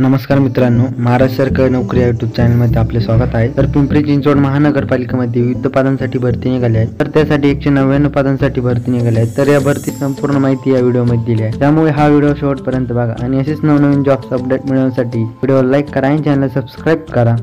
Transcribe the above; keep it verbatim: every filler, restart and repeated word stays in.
नमस्कार मित्रांनो, महाराष्ट्र सरकारी नोकरी यूट्यूब चॅनल मध्ये आपले स्वागत आहे। तर पिंपरी चिंचवड महानगरपालिकेमध्ये विविध पदांसाठी भरती निघाली आहे। तर त्यासाठी एकशे नव्याण्णव पदांसाठी भरती निघाली आहे। तर या भरती संपूर्ण माहिती या व्हिडिओ मध्ये दिली आहे, त्यामुळे हा व्हिडिओ शेवटपर्यंत बघा आणि असेच नवनवीन जॉब्स अपडेट मिळवण्यासाठी व्हिडिओला लाईक करा आणि चॅनलला सबस्क्राइब करा।